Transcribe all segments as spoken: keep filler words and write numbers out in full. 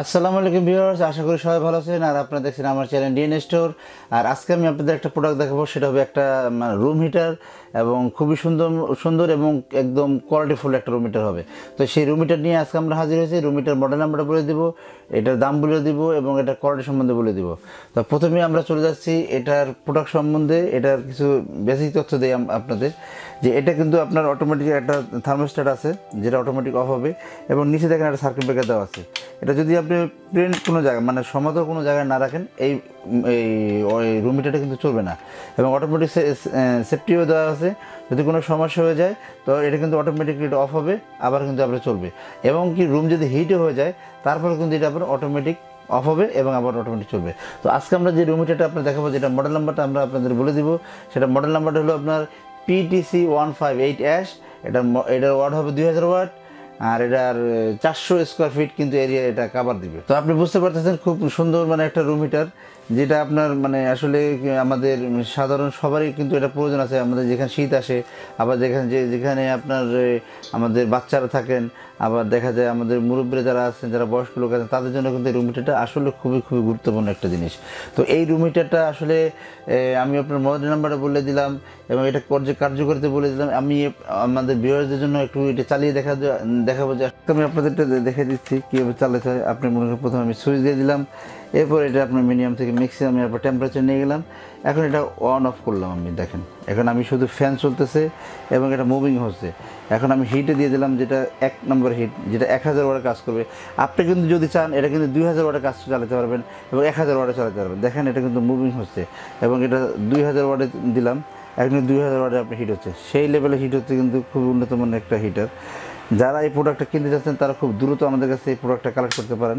আসসালামু আলাইকুম ভিউয়ার্স, আশা করি সবাই ভালো আছেন। আর আপনারা দেখছেন আমার চ্যানেল ডিএন স্টোর। আর আজকে আমি আপনাদের একটা প্রোডাক্ট দেখাবো, সেটা হবে একটা মানে রুম হিটার, এবং খুবই সুন্দর সুন্দর এবং একদম কোয়ালিটিফুল একটা রুম হিটার হবে। তো সেই রুম হিটার নিয়ে আজকে আমরা হাজির হয়েছি। রুম হিটার মডেল নাম্বারটা বলে দেবো, এটার দাম বলে দেবো এবং এটার কোয়ালিটি সম্বন্ধে বলে দেবো। তো প্রথমে আমরা চলে যাচ্ছি এটার প্রোডাক্ট সম্বন্ধে, এটার কিছু বেসিক তথ্য দিই আপনাদের। যে এটা কিন্তু আপনার অটোমেটিক একটা থার্মোস্ট্যাট আছে, যেটা অটোমেটিক অফ হবে, এবং নিচে দেখেন একটা সার্কিট ব্রেকার দেওয়া আছে। এটা যদি আপনি প্লেন কোনো জায়গায় মানে সমতল কোনো জায়গায় না রাখেন, এই এই রুম হিটারটা কিন্তু চলবে না। এবং অটোমেটিক সেফটিও দেওয়া আছে, যদি কোনো সমস্যা হয়ে যায় তো এটা কিন্তু অটোমেটিকলি এটা অফ হবে, আবার কিন্তু আপনার চলবে। এবং কি রুম যদি হিটও হয়ে যায়, তারপরে কিন্তু এটা আপনার অটোমেটিক অফ হবে এবং আবার অটোমেটিক চলবে। তো আজকে আমরা যে রুম হিটারটা আপনার দেখাবো, যেটা মডেল নাম্বারটা আমরা আপনাদের বলে দিব, সেটা মডেল নাম্বারটা হলো আপনার P T C one five eight S. এটা এটার ওয়াট হবে দুই হাজার ওয়াট, আর এটার চারশো স্কোয়ার ফিট কিন্তু এরিয়া এটা কভার দিবে। তো আপনি বুঝতে পারতেছেন খুব সুন্দর মানে একটা রুম হিটার, যেটা আপনার মানে আসলে আমাদের সাধারণ সবারই কিন্তু এটা প্রয়োজন আছে। আমাদের যেখানে শীত আসে, আবার যেখানে যে যেখানে আপনার আমাদের বাচ্চারা থাকেন, আবার দেখা যায় আমাদের মুরব্বীরা যারা আছেন, যারা বয়স্ক লোক আছেন, তাদের জন্য কিন্তু এই রুম হিটারটা আসলে খুবই খুবই গুরুত্বপূর্ণ একটা জিনিস। তো এই রুম হিটারটা আসলে আমি আপনার মডেল নাম্বারটা বলে দিলাম এবং এটা কার্যকারিতা বলে দিলাম। আমি আমাদের ভিউয়ারদের জন্য একটু এটা চালিয়ে দেখা দেখাবো যে আমি আপনাদেরটা দেখে দিচ্ছি কীভাবে চালাতে হয়। আপনি মনে করেন প্রথমে আমি সুইচ দিয়ে দিলাম, এরপর এটা আপনার মিনিমাম থেকে ম্যাক্সিমাম এরপর টেম্পারেচার নিয়ে গেলাম। এখন এটা অন অফ করলাম আমি, দেখেন এখন আমি শুধু ফ্যান চলতেছে এবং এটা মুভিং হচ্ছে। এখন আমি হিটে দিয়ে দিলাম, যেটা এক নম্বর হিট, যেটা এক হাজার ওয়াটের কাজ করবে। আপনি কিন্তু যদি চান এটা কিন্তু দুই হাজার ওয়াটের কাজ চালাতে পারবেন এবং এক হাজার ওয়াটে চালাতে পারবেন। দেখেন এটা কিন্তু মুভিং হচ্ছে এবং এটা দুই হাজার ওয়াটে দিলাম, এখন দুই হাজার ওয়াটে আপনার হিট হচ্ছে। সেই লেভেলে হিট হচ্ছে, কিন্তু খুব উন্নত মানের একটা হিটার। যারা এই প্রোডাক্টটা কিনতে চাচ্ছেন তারা খুব দ্রুত আমাদের কাছে এই প্রোডাক্টটা কালেক্ট করতে পারেন।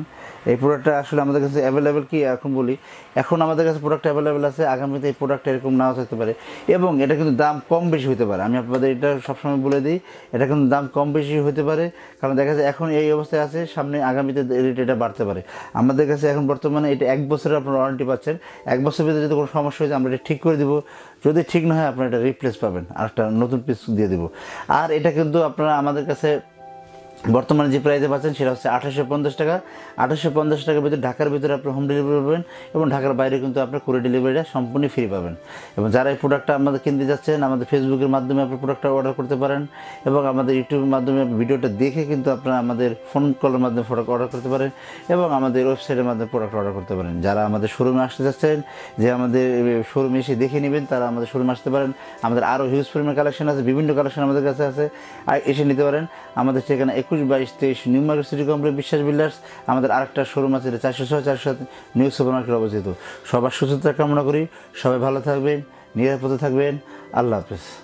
এই প্রোডাক্টটা আসলে আমাদের কাছে অ্যাভেলেবেল, কি এখন বলি, এখন আমাদের কাছে প্রোডাক্ট অ্যাভেলেবেল আছে, আগামীতে এই প্রোডাক্টটা এরকম নাও থাকতে পারে এবং এটা কিন্তু দাম কম বেশি হতে পারে। আমি আপনাদের এটা সবসময় বলে দিই, এটা কিন্তু দাম কম বেশি হতে পারে, কারণ দেখা যায় এখন এই অবস্থায় আছে, সামনে আগামীতে রেট এটা বাড়তে পারে। আমাদের কাছে এখন বর্তমানে এটা এক বছরের আপনারা ওয়ারেন্টি পাচ্ছেন। এক বছরের ভিতরে যদি কোনো সমস্যা হয়েছে আমরা এটা ঠিক করে দেবো, যদি ঠিক না হয় আপনারা এটা রিপ্লেস পাবেন, আর একটা নতুন পিস দিয়ে দেবো। আর এটা কিন্তু আপনারা আমাদের কাছে বর্তমানে যে প্রাইসে পাচ্ছেন সেটা হচ্ছে আঠাশশো পঞ্চাশ টাকা আঠাশশো পঞ্চাশ টাকার ভিতরে ঢাকার ভিতরে আপনি হোম ডেলিভারি পাবেন এবং ঢাকার বাইরে কিন্তু আপনার কুরিয়ার ডেলিভারিটা সম্পূর্ণ ফ্রি পাবেন। এবং যারা এই প্রোডাক্টটা আমাদের কিনতে যাচ্ছেন, আমাদের ফেসবুকের মাধ্যমে আপনার প্রোডাক্টটা অর্ডার করতে পারেন এবং আমাদের ইউটিউবের মাধ্যমে ভিডিওটা দেখে কিন্তু আপনারা আমাদের ফোন কলের মাধ্যমে প্রোডাক্ট অর্ডার করতে পারেন এবং আমাদের ওয়েবসাইটের মাধ্যমে প্রোডাক্ট অর্ডার করতে পারেন। যারা আমাদের শোরুমে আসতে যাচ্ছেন, যে আমাদের শোরুমে এসে দেখে নেবেন, তারা আমাদের শোরুমে আসতে পারেন। আমাদের আরও হিউজ পরিমাণের কালেকশন আছে, বিভিন্ন কালেকশন আমাদের কাছে আছে, আর এসে নিতে পারেন। আমাদের সেখানে একুশ বাইশ তেইশ new market city complex, Biswas builders. আমাদের আরেকটা শোরুম আছে চারশো ছয় চারশো সাত নিউ সুপার মার্কেট অবস্থিত। সবার সুস্থতা কামনা করি, সবাই ভালো থাকবেন, নিরাপদে থাকবেন। আল্লাহ হাফেজ।